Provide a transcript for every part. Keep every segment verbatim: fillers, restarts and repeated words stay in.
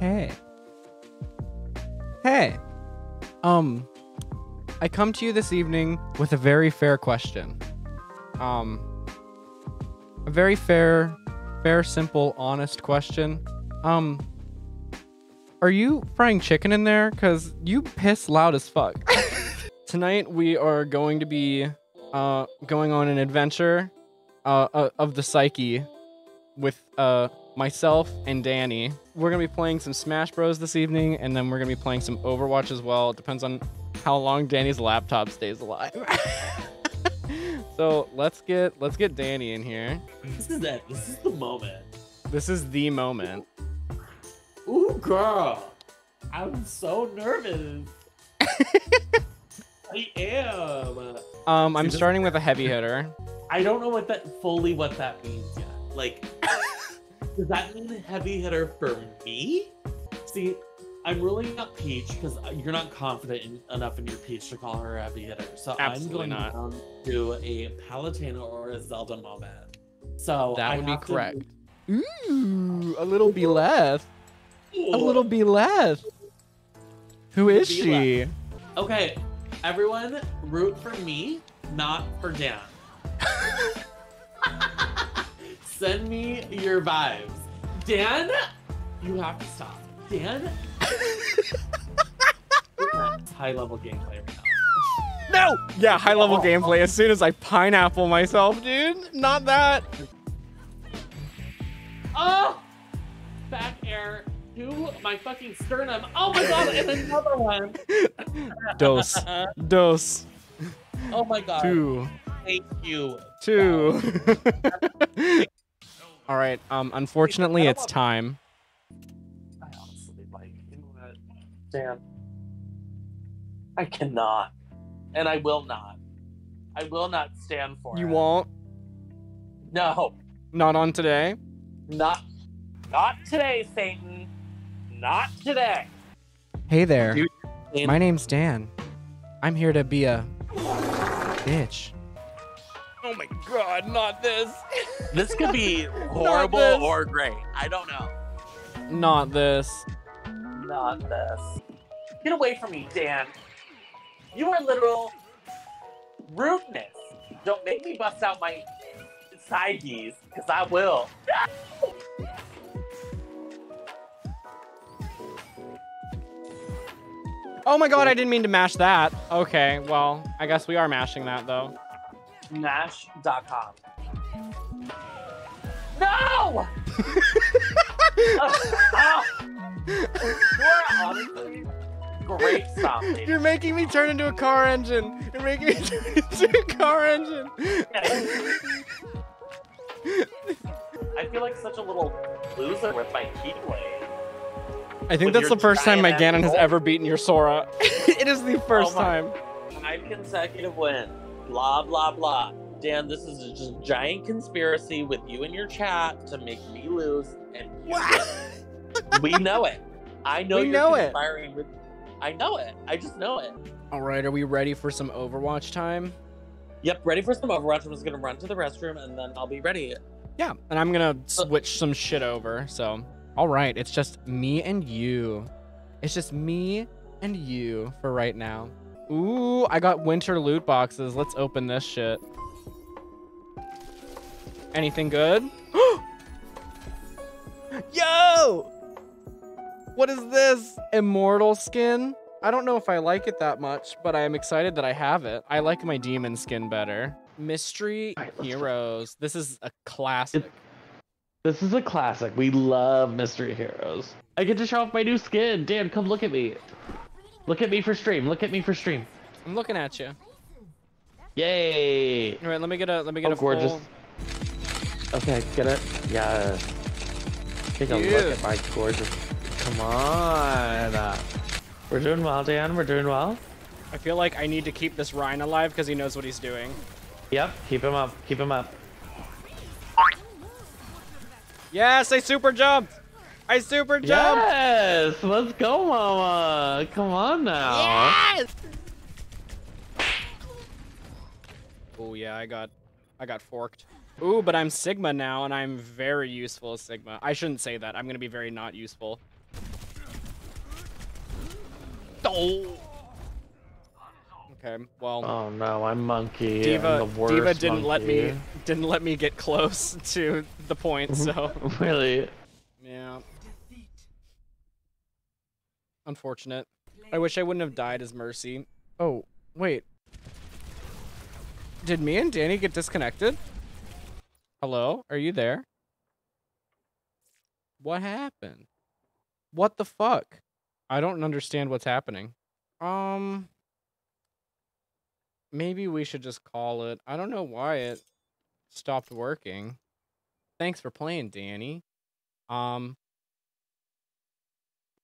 Hey. Hey. Um, I come to you this evening with a very fair question. Um, a very fair, fair, simple, honest question. Um, are you frying chicken in there? Because you piss loud as fuck. Tonight, we are going to be uh, going on an adventure uh, uh, of the psyche with uh, myself and Danny. We're going to be playing some Smash Bros this evening, and then we're going to be playing some Overwatch as well. It depends on how long Danny's laptop stays alive. So let's get let's get Danny in here. This is it. This is the moment. This is the moment. Ooh, girl. I'm so nervous. I am. Um, I'm starting with a heavy hitter. I don't know what that fully what that means yet. Like, does that mean heavy hitter for me? See, I'm ruling really out Peach because you're not confident in, enough in your Peach to call her a heavy hitter. So Absolutely I'm going not. down to a Palutena or a Zelda moment. So that I would be correct. To... Ooh, a little Byleth. A little Byleth. Who is Byleth. she? Okay. Everyone, root for me, not for Dan. Send me your vibes. Dan, you have to stop. Dan? That's high-level gameplay right now. No! Yeah, high-level oh. gameplay as soon as I pineapple myself, dude. Not that. Oh! Back air. To my fucking sternum. Oh my god, and another one. Dos. Dos. Oh my god. Two. Thank you. Two. All right. Um. Unfortunately, Wait, it's want... time. I honestly like you know that. Damn. I cannot, and I will not. I will not stand for you it. You won't. No. Not on today. Not. Not today, Satan. Not today. Hey there. Dude, my name's Dan. I'm here to be a bitch. Oh my god, not this. This could be horrible or great. I don't know. Not this. Not this. Get away from me, Dan. You are literal rudeness. Don't make me bust out my side geese, because I will. Oh my god, I didn't mean to mash that. Okay, well, I guess we are mashing that though. Mash dot com. No! uh, uh, you're honestly great stopping. You're making me turn into a car engine. You're making me turn into a car engine. I feel like such a little loser with my keyblade. I think With that's the first time my Ganon has ever beaten your Sora. It is the first oh time. Five consecutive wins. Blah, blah, blah. Dan, this is just a giant conspiracy with you and your chat to make me lose. And we know it. I know we you're know conspiring it. with I know it. I just know it. All right. Are we ready for some Overwatch time? Yep. Ready for some Overwatch. I'm just going to run to the restroom and then I'll be ready. Yeah. And I'm going to switch some shit over. So. All right, it's just me and you. It's just me and you for right now. Ooh, I got winter loot boxes. Let's open this shit. Anything good? Yo! What is this? Immortal skin? I don't know if I like it that much, but I am excited that I have it. I like my demon skin better. Mystery Heroes. This is a classic. It's This is a classic. We love Mystery Heroes. I get to show off my new skin. Dan, come look at me. Look at me for stream. Look at me for stream. I'm looking at you. Yay! All right, let me get a let me get oh, a gorgeous. Full... Okay, get it. Yeah. Take a yeah. look at my gorgeous. Come on. We're doing well, Dan. We're doing well. I feel like I need to keep this Ryan alive because he knows what he's doing. Yep. Keep him up. Keep him up. Yes, I super jumped. I super jumped. Yes, let's go, Mama. Come on now. Yes. Oh yeah, I got, I got forked. Ooh, but I'm Sigma now, and I'm very useful as Sigma. I shouldn't say that. I'm gonna be very not useful. Oh. Okay. Well. Oh no, I'm monkey. Diva, I'm the worst Diva didn't monkey. let me didn't let me get close to the point. So really. Yeah. Unfortunate. I wish I wouldn't have died as Mercy. Oh wait. Did me and Danny get disconnected? Hello? Are you there? What happened? What the fuck? I don't understand what's happening. Um... Maybe we should just call it. I don't know why it stopped working. Thanks for playing, Danny. Um...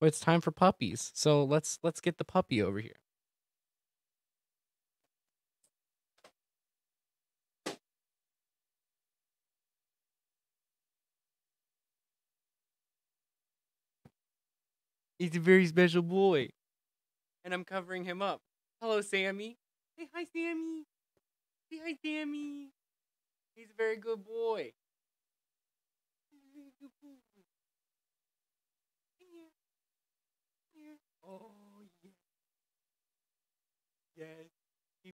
Well, it's time for puppies, so let's let's get the puppy over here. He's a very special boy. And I'm covering him up. Hello, Sammy. Say hi, Sammy. Say hi, Sammy. He's a very good boy. He's a very good boy. Come here. Come here. Oh, yeah. Yes.